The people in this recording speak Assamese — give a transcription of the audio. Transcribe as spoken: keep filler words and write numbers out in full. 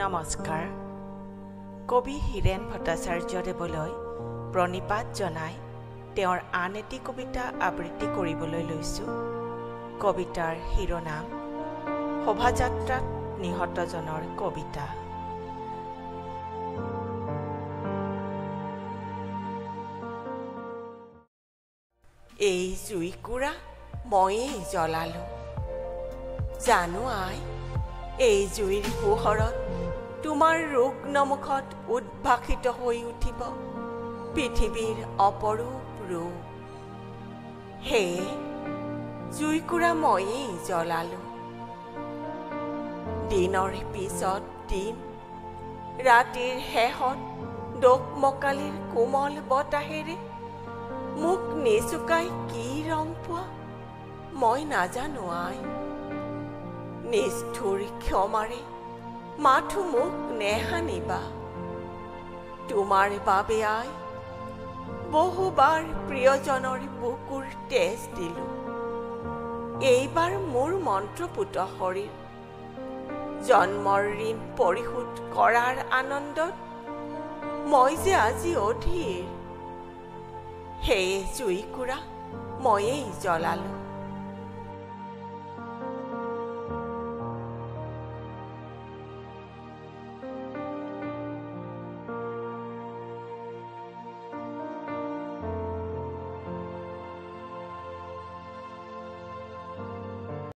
नमस्कार कवि হীৰেণ ভট্টাচাৰ্য দেৱলৈ প্ৰণিপাত জনাই তেওঁৰ আন এটি কবিতা আবৃত্তি কৰিবলৈ লৈছো। কবিতাৰ শিৰোনাম শোভাযাত্ৰাত নিহতজনৰ কবিতা। এই জুইকুৰা ময়েই জ্বলালো, জানো আই এই জুইৰ পোহৰত তোমাৰ ৰুগ্ন মুখত উদ্ভাসিত হৈ উঠিব পৃথিৱীৰ অপৰূপ ৰূপ। হে জুইকুৰা ময়েই জ্বলালো, দিনৰ পিছত দিন, ৰাতিৰ শেষত দোকমকালিৰ কোমল বতাহেৰে মোক নিচুকাই কি ৰং পোৱা মই নাজানো আই। নিষ্ঠুৰ ক্ষমাৰে মাথো মোক নেহানিবা, তোমাৰ বাবে আই বহুবাৰ প্ৰিয়জনৰ বুকুৰ তেজ দিলো। এইবাৰ মোৰ মন্ত্ৰপুত শৰীৰ জন্মৰ ঋণ পৰিশোধ কৰাৰ আনন্দত মই যে আজি অধীৰ। হে জুইকুৰা ময়েই জ্বলালো।